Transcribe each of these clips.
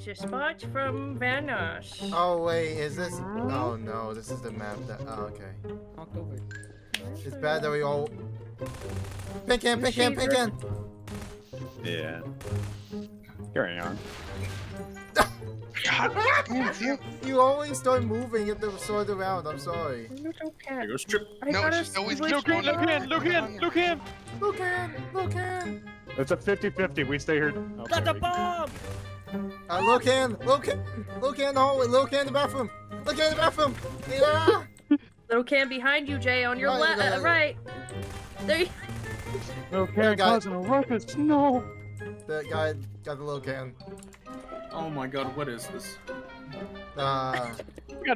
change the spot from Vanos. Oh wait, is this? Oh no, this is the map that. Oh okay. October. It's bad that we all. Pick him. Yeah. Carry on. God. You always start moving at the start of the round. I'm sorry. You don't care. Here goes Trip. No, she's always look in. It's a 50-50. We stay here. Oh, got the bomb. Look in the hallway. Look in the bathroom. Yeah. Locan behind you, Jay, on your right. There you go. Locan causing a ruckus. No. That guy got the Locan. Oh my god, what is this? We got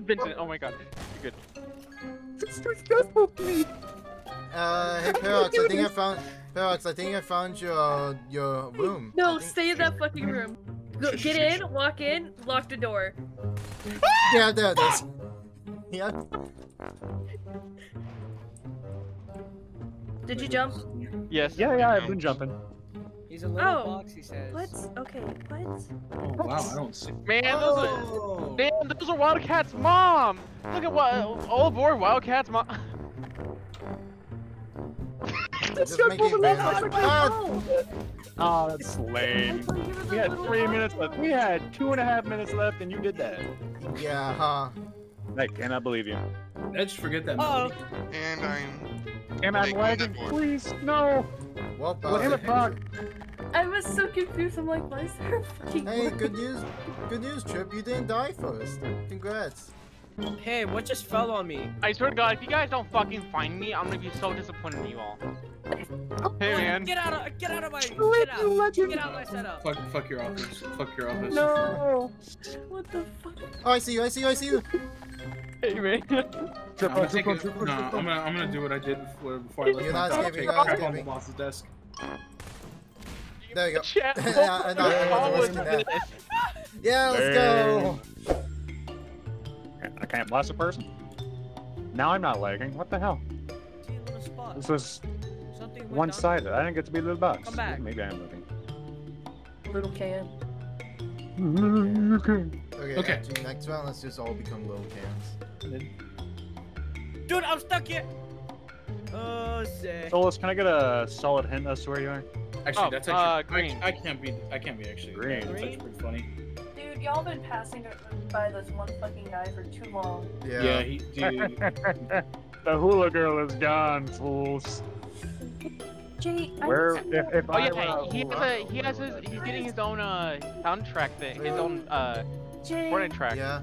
Vincent. Oh my god. You're good. It's disgusting to me. Hey Parox, I think I found your room. No, stay in that fucking room. Go, get in, walk in, lock the door. Yeah, there it is. Yeah. Did you jump? Yes. Yeah, I've been jumping. He's a little box, he says. What? Okay, what? Oh, wow, I don't see. Man, those are Wildcat's mom! Look at what, all aboard Wildcat's mom. This guy pulled him out of my phone! Oh, that's lame. We had 3 minutes left. We had 2.5 minutes left and you did that. Yeah, huh. I cannot believe you. I just forget that movie. And I'm lagging, please, no! Well, I was so confused. I'm like, why is there a fucking one? good news, Trip. You didn't die first. Congrats. Hey, what just fell on me? I swear to God, if you guys don't fucking find me, I'm gonna be so disappointed in you all. Hey man, get out of my setup. Fuck your office. Fuck your office. No. What the fuck? Oh, I see you. Hey man. I'm gonna do what I did before I left. You're not escaping. I'm on boss's desk. There you go. Yeah, let's go. I can't blast a person. Now I'm not lagging. What the hell? This is one-sided. I didn't get to be a little box. Come back. Maybe I am looking. Little can. Okay. After next round, let's just all become little cans. Dude, I'm stuck here. Oh, sick. Solus, can I get a solid hint as to where you are? Actually, that's actually green. I can't be actually green. That's actually pretty funny. Dude, y'all been passing by this one fucking guy for too long. Yeah he dude. The hula girl is gone, fools. Jay, where if I were he's getting his own soundtrack thing, his own recording track. Yeah.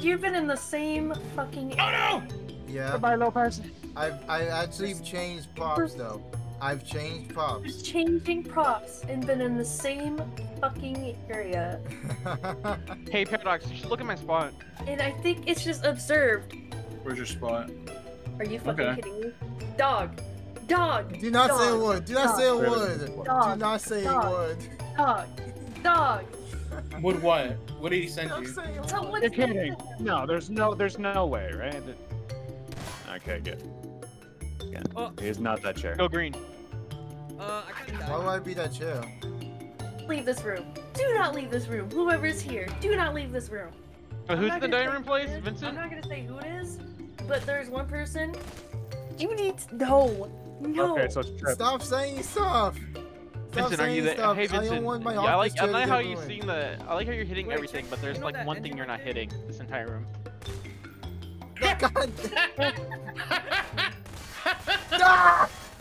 You've been in the same fucking. Oh no! Yeah. Goodbye, low person. I actually changed props though. I've changed props. Just changing props and been in the same fucking area. Hey Paradox, you should look at my spot. And I think it's just observed. Where's your spot? Are you fucking kidding me? Dog. Do not say a word. Do not say a word. Would what? What did he send you? You're kidding. No, there's no way, right? Okay, good. Yeah. Oh. He's not that chair. Go green. Why would I be that chair? Leave this room. Do not leave this room. Whoever's here, do not leave this room. Who's in the dining room, please? Vincent? I'm not gonna say who it is, but there's one person. You need to know. No. Okay, so it's Trip. Stop saying stuff. Vincent, are you there? Hey, Vincent. I like how you're hitting everything, but there's like one thing you're not hitting this entire room. God.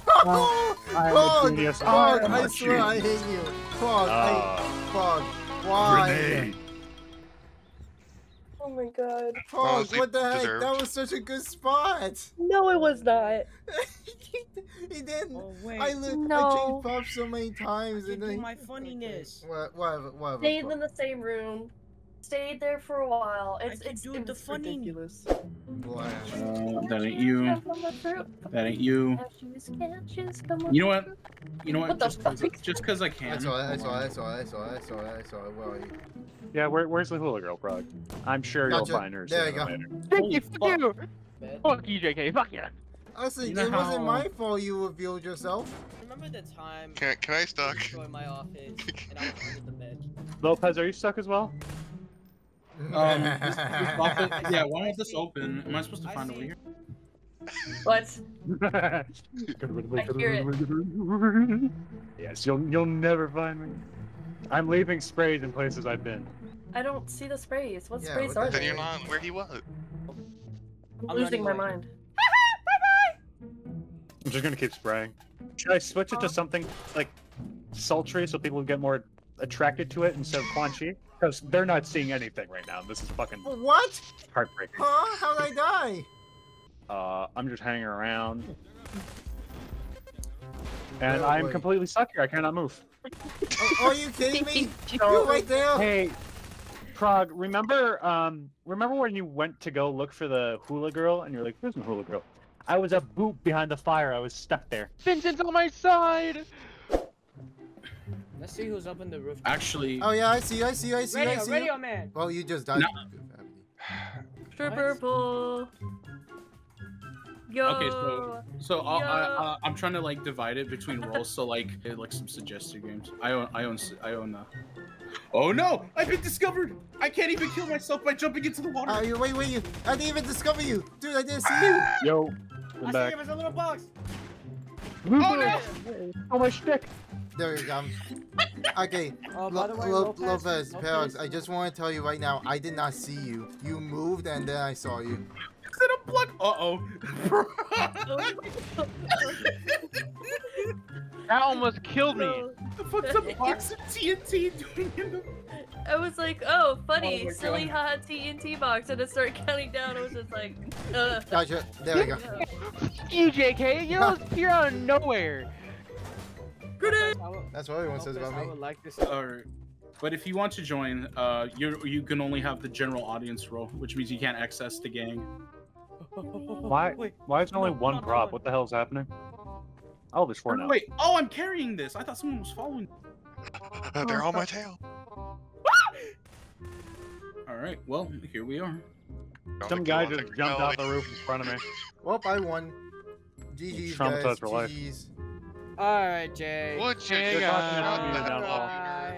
Prog, I swear I hate you. Prog. Why? Grenade. Oh my god. Prog, what the heck? That was such a good spot. No, it was not. He didn't. Oh, I changed props so many times. And then my funniness. Whatever. Stayed in the same room. Stayed there for a while. It's ridiculous. Wow. That ain't you. That ain't you. You know what? Just because I can. I saw it. Where are you? Yeah, where's the hula girl, Prog? I'm sure you'll find her. There you go. Thank you. Fuck you, JK. Fuck yeah. Honestly, it wasn't my fault you revealed yourself. Remember the time? Can I stalk? I was in my office and I was under the bed. Lopez, are you stuck as well? Yeah, why is this open? Am I supposed to find a way here? What? I hear it. Yes, you'll never find me. I'm leaving sprays in places I've been. I don't see the sprays. What sprays are there? Then you're not where he was. I'm losing my mind. I'm just gonna keep spraying. Should I switch it to something like sultry so people get more attracted to it instead of Quan Chi? Because they're not seeing anything right now. This is fucking what? Heartbreaking. Huh? How'd I die? I'm just hanging around. And I'm completely stuck here. I cannot move. Are you kidding me? You're right there. Hey, Prog, remember when you went to go look for the hula girl and you're like, "There's no hula girl." I was a boot behind the fire. I was stuck there. Vincent's on my side. Let's see who's up in the roof. Actually. Oh yeah, I see. Radio man. Well, you just died. Purple. Yo. Okay, so I'm trying to like divide it between roles, so like some suggested games. I own. Oh no! I've been discovered! I can't even kill myself by jumping into the water. Oh, wait! I didn't even discover you, dude! I didn't see you. Yo, I'm back. I see him as a little box. Oh no! Oh my shtick! There you go. Okay, Lopez, Parox, I just want to tell you right now, I did not see you. You moved and then I saw you. Is it a plug? Uh-oh. That almost killed me. The fuck's a box of TNT doing in the... I was like, oh, funny, silly, haha, TNT box, and I started counting down. I was just like, Gotcha. There we go. You, JK, you're all here out of nowhere. Grenade. That's what everyone says about me. I would like this. But if you want to join, you can only have the general audience role, which means you can't access the gang. Why is there only one prop? What the hell is happening? I'll be sworn out. Wait, oh, I'm carrying this. I thought someone was following. They're on my tail. All right, well, here we are. Some guy just jumped off the roof in front of me. Well, I won. GG's, guys. GG's. All right, Jay. What you got?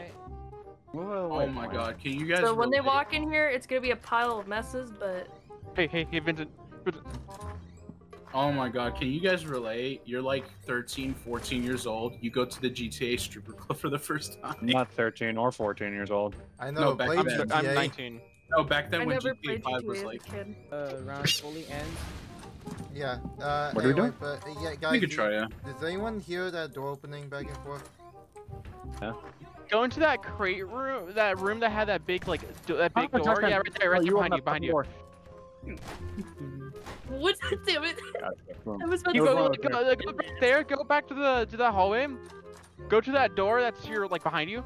Oh my god, can you guys- So when they walk in here, it's gonna be a pile of messes, but- Hey, Vincent. Oh my god, can you guys relate? You're like 13, 14 years old. You go to the GTA stripper club for the first time. I'm not 13 or 14 years old. I know, no, back then. I'm 19. No, back then when GTA 5 was like- round fully ends. Yeah, what are we doing? But, yeah, guys, we could try, yeah. Does anyone hear that door opening back and forth? Yeah. Go into that crate room, that room that had that big, like, that big door. Yeah, right there, behind you. What? Damn it! I was about to go back there. Go back to that hallway. Go to that door that's your like behind you.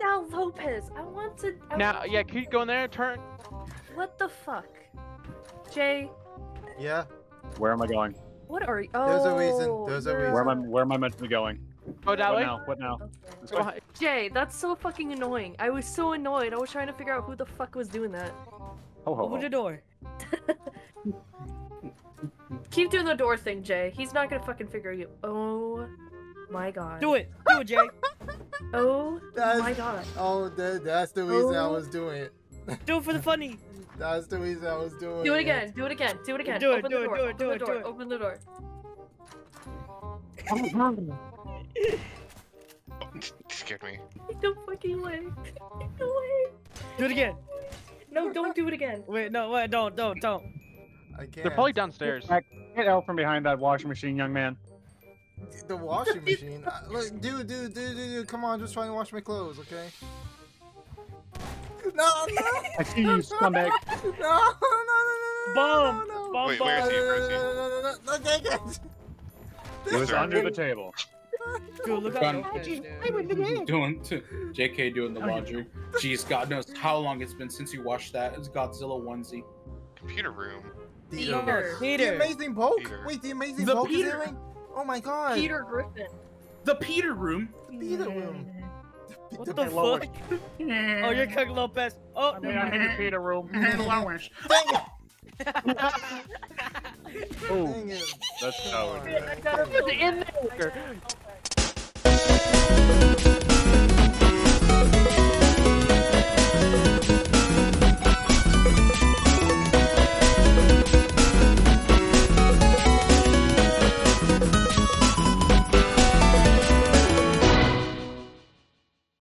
Now Lopez, I want to. Yeah, keep going there. Turn. What the fuck, Jay? Yeah. Where am I going? What are you? Oh. There's a reason. Where am I meant to be going? Oh, that way? What now? Okay. Jay, that's so fucking annoying. I was so annoyed. I was trying to figure out who the fuck was doing that. Open the door. Keep doing the door thing, Jay. He's not gonna fucking figure you. Oh my god. Do it, Jay. Oh my god. Oh, that's the reason I was doing it. Do it for the funny. That's the reason I was doing it. Do it again. Do it. Open the door. Scared me. No fucking way. No way. Do it again. No, don't do it again. Wait, no, wait, don't. I can't. They're probably downstairs. Get out from behind that washing machine, young man. The washing machine? Look, dude, come on, just trying to wash my clothes, okay? No. I see you, scumbag. No. Bomb. Wait, where is he? No. It was under the table. Dude, look at him doing JK doing the laundry. Jeez, God knows how long it's been since you washed that. It's Godzilla onesie. Computer room. Peter. The Amazing Bulk. Peter. Wait, the Amazing Bulk is in? Oh my God. Peter Griffin. The Peter room. The Peter room. What the fuck? Oh, you're Cook Lopez. Oh, I'm in the Peter room. Lowish. Dang it. That's how it is.